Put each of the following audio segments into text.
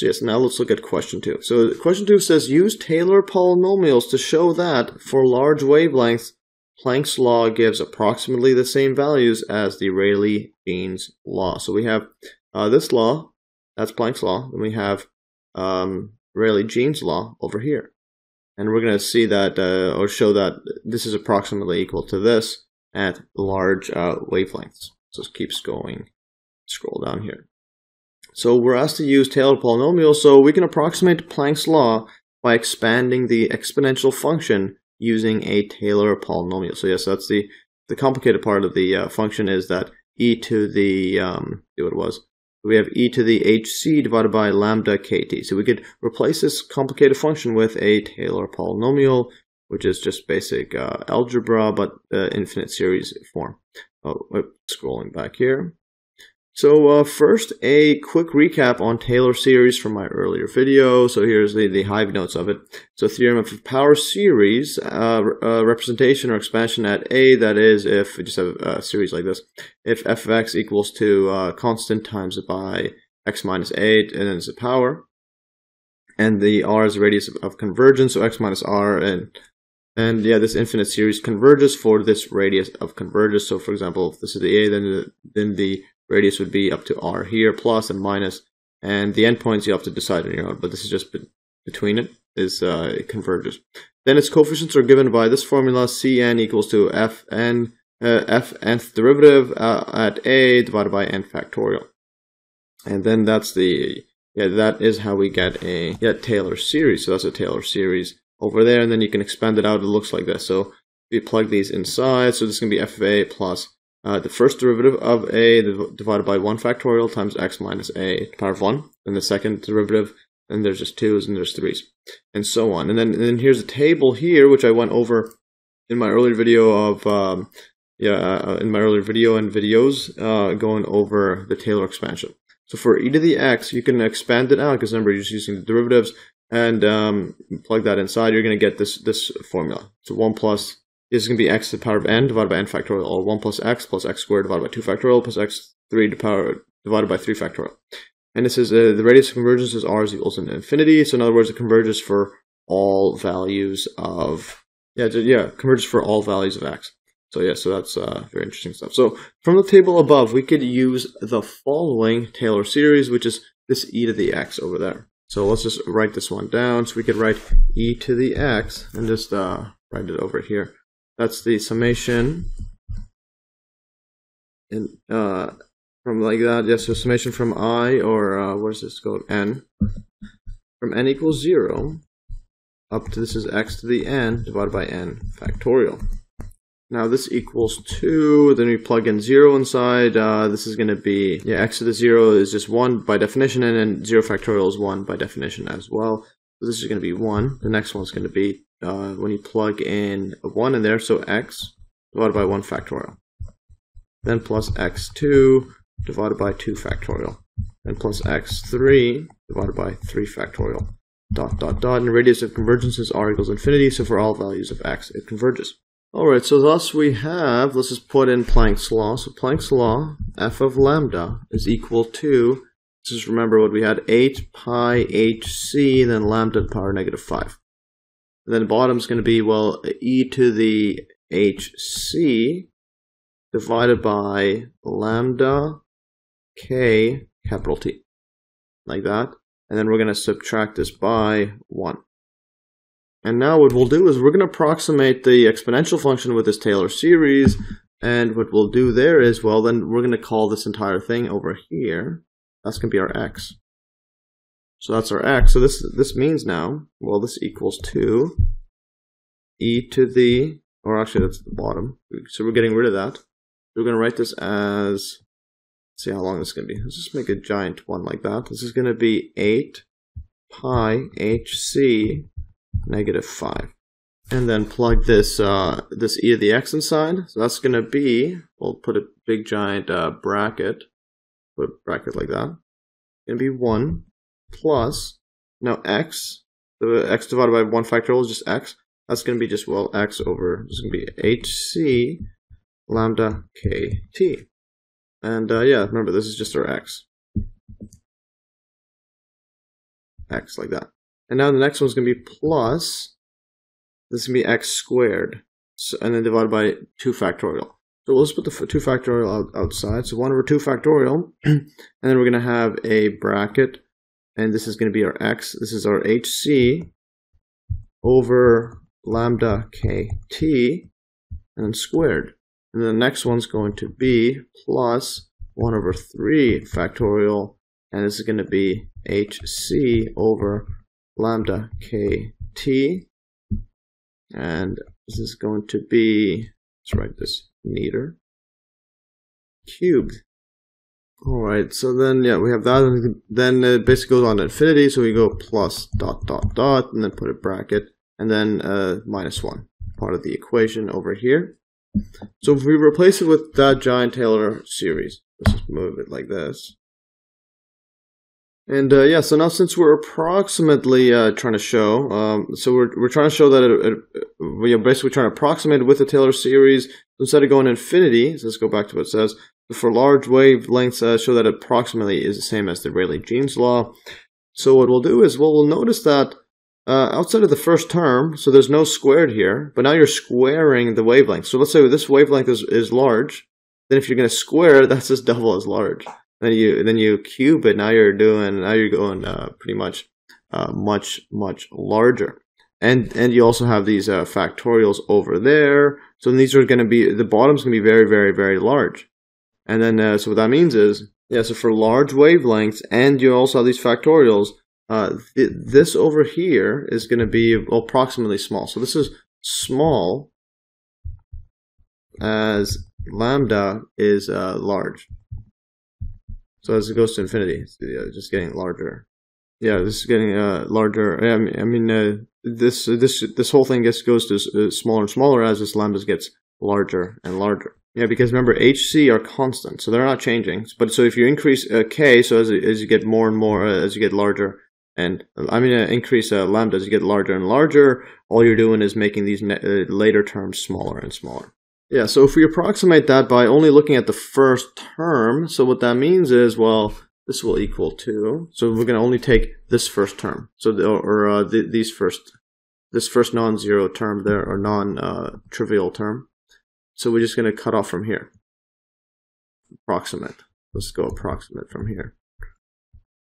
So yes, now let's look at question 2. So question 2 says, use Taylor polynomials to show that for large wavelengths, Planck's law gives approximately the same values as the Rayleigh-Jeans law. So we have this law, that's Planck's law, and we have Rayleigh-Jeans law over here. And we're going to see that, or show that this is approximately equal to this at large wavelengths. So it keeps going, scroll down here. So we're asked to use Taylor polynomials, so we can approximate Planck's law by expanding the exponential function using a Taylor polynomial. So yes, that's the complicated part of the function, is that e to the, we have e to the hc divided by lambda kt. So we could replace this complicated function with a Taylor polynomial, which is just basic algebra, but infinite series form. Oh, scrolling back here. So first, a quick recap on Taylor series from my earlier video. So here's the Hive notes of it. So theorem of power series, representation or expansion at A, that is, if we just have a series like this, if f of x equals to constant times by x minus a, and then it's a power. And the r is the radius of convergence, so x minus r, and yeah, this infinite series converges for this radius of convergence. So for example, if this is the a, then the radius would be up to r here, plus and minus, and the endpoints you have to decide on your own, but this is just between it, is it converges. Then its coefficients are given by this formula, cn equals to fn, f nth derivative at a divided by n factorial. And then that's the, yeah, that is how we get a Taylor series. So that's a Taylor series over there, and then you can expand it out, it looks like this. So we plug these inside, so this is going to be f of a plus the first derivative of a divided by 1 factorial times x minus a to the power of 1, and the second derivative, and there's just 2's and there's 3's, and so on. And then here's a table here, which I went over in my earlier video of, in my earlier video and videos, going over the Taylor expansion. So for e to the x, you can expand it out, because remember, you're just using the derivatives, and plug that inside, you're going to get this formula. So 1 plus... this is going to be x to the power of n divided by n factorial, or 1 plus x squared divided by 2 factorial, plus x3 to the power divided by 3 factorial. And this is the radius of convergence is r is equals to infinity. So in other words, it converges for all values of converges for all values of x. So yeah, so that's very interesting stuff. So from the table above, we could use the following Taylor series, which is this e to the x over there. So let's just write this one down. So we could write e to the x and just write it over here. That's the summation, and from like that, yes. So summation from I, or where's this called, n, from n equals 0 up to, this is x to the n divided by n factorial. Now this equals 2. Then we plug in 0 inside. This is going to be x to the 0 is just 1 by definition, and then 0 factorial is 1 by definition as well. So this is going to be 1. The next one's going to be when you plug in 1 in there, so x divided by 1 factorial, then plus x2 divided by 2 factorial, then plus x3 divided by 3 factorial, dot, dot, dot, and the radius of convergence is r equals infinity, so for all values of x, it converges. Alright, so thus we have, let's just put in Planck's law, so Planck's law, f of lambda is equal to, this is, remember what we had, 8 pi hc, then lambda to the power of negative 5. Then the bottom is going to be, well, e to the hc divided by lambda k capital T, like that. And then we're going to subtract this by 1. And now what we'll do is we're going to approximate the exponential function with this Taylor series. And what we'll do there is, well, then we're going to call this entire thing over here. That's going to be our x. So that's our x. So this means now, well, this equals 2 e to the, or actually that's the bottom. So we're getting rid of that. We're going to write this as, let's see how long this is going to be. Let's just make a giant one like that. This is going to be 8 pi hc negative 5. And then plug this this e to the x inside. So that's going to be, we'll put a big giant bracket, put a bracket like that. It's going to be 1. Plus, now x, the x divided by 1 factorial is just x. That's going to be just, well, x over, this is going to be hc lambda kt. And yeah, remember, this is just our x. x like that. And now the next one's going to be plus, this is going to be x squared, so, and then divided by 2 factorial. So let's put the 2 factorial outside. So 1 over 2 factorial, and then we're going to have a bracket, and this is going to be our x. This is our hc over lambda kt, and then squared. And the next one's going to be plus 1 over 3 factorial, and this is going to be hc over lambda kt, and this is going to be, let's write this meter cubed. Alright, so then yeah, we have that, and then it basically goes on to infinity, so we go plus dot dot dot, and then put a bracket, and then minus 1, part of the equation over here. So if we replace it with that giant Taylor series, let's just move it like this. And yeah, so now since we're approximately trying to show, so we're trying to show that we're basically trying to approximate it with the Taylor series. Instead of going infinity, so let's go back to what it says. For large wavelengths, show that approximately is the same as the Rayleigh-Jeans law. So what we'll do is, well, we'll notice that outside of the first term, so there's no squared here, but now you're squaring the wavelength. So let's say this wavelength is large, then if you're going to square, that's just double as large. Then you cube it. Now you're doing. Now you're going pretty much much larger, and you also have these factorials over there. So these are going to be, the bottom's going to be very, very, very large, and then so what that means is, yeah. So for large wavelengths, and you also have these factorials. This over here is going to be approximately small. So this is small as lambda is large. So as it goes to infinity, it's just getting larger. Yeah, this is getting larger. This whole thing goes to smaller and smaller as this lambda gets larger and larger. Yeah, because remember, hc are constant, so they're not changing. But so if you increase k, so as you get more and more, as you get larger, and increase lambda as you get larger and larger, all you're doing is making these later terms smaller and smaller. Yeah, so if we approximate that by only looking at the first term, so what that means is, well, this will equal 2. So we're going to only take this first term, so this first non-zero term there, or non-trivial term. So we're just going to cut off from here. Approximate. Let's go approximate from here.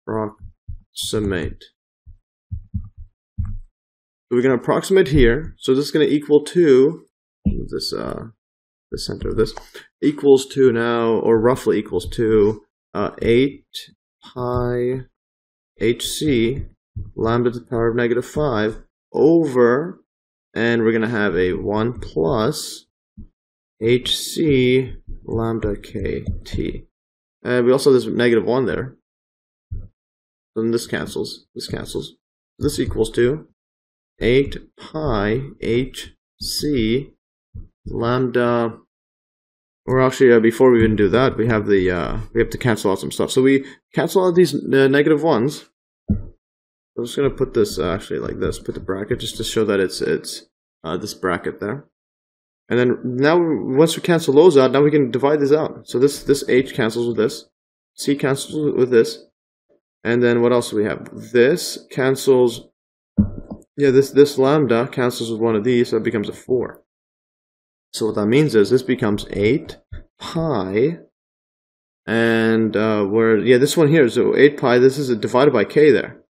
Approximate. So we're going to approximate here. So this is going to equal 2. This the center of this equals to now, or roughly equals to 8 pi hc lambda to the power of -5 over, and we're gonna have a 1 plus hc lambda kt, and we also have this -1 there, then this cancels, this cancels, this equals to 8 pi hc lambda, or actually before we even do that, we have the we have to cancel out some stuff. So we cancel out these -1s. I'm just gonna put this actually like this. Put the bracket just to show that it's this bracket there. And then now once we cancel those out, now we can divide this out. So this h cancels with this, c cancels with this, and then what else do we have? This cancels. Yeah, this lambda cancels with one of these, so it becomes a 4. So what that means is this becomes 8 pi, and this one here, so 8 pi, this is divided by k there.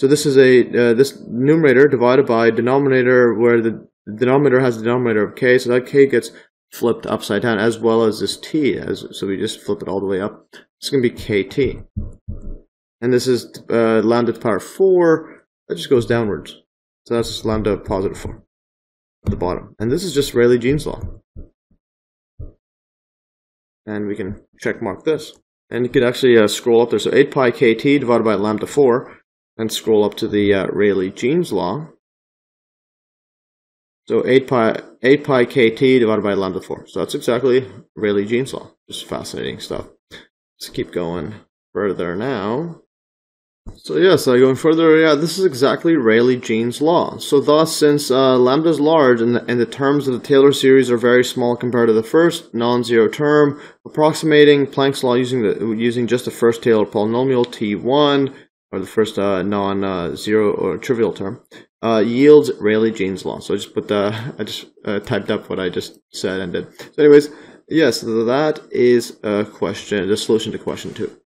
So this is this numerator divided by denominator, where the denominator has the denominator of k, so that k gets flipped upside down, as well as this t, so we just flip it all the way up. It's going to be kt. And this is lambda to the power of 4, that just goes downwards. So that's lambda positive 4. At the bottom, and this is just Rayleigh-Jeans law, and we can check mark this, and you could actually scroll up there. So 8 pi kt divided by lambda 4, and scroll up to the Rayleigh-Jeans law. So 8 pi kt divided by lambda 4. So that's exactly Rayleigh-Jeans law. Just fascinating stuff. Let's keep going further now. So yeah, so going further, yeah, this is exactly Rayleigh-Jeans law. So thus, since lambda is large and the terms of the Taylor series are very small compared to the first non-zero term, approximating Planck's law using just the first Taylor polynomial T1 or the first non-zero or trivial term, yields Rayleigh-Jeans law. So I just put the, I just typed up what I just said and did. So anyways, yes, that is a question, the solution to question 2.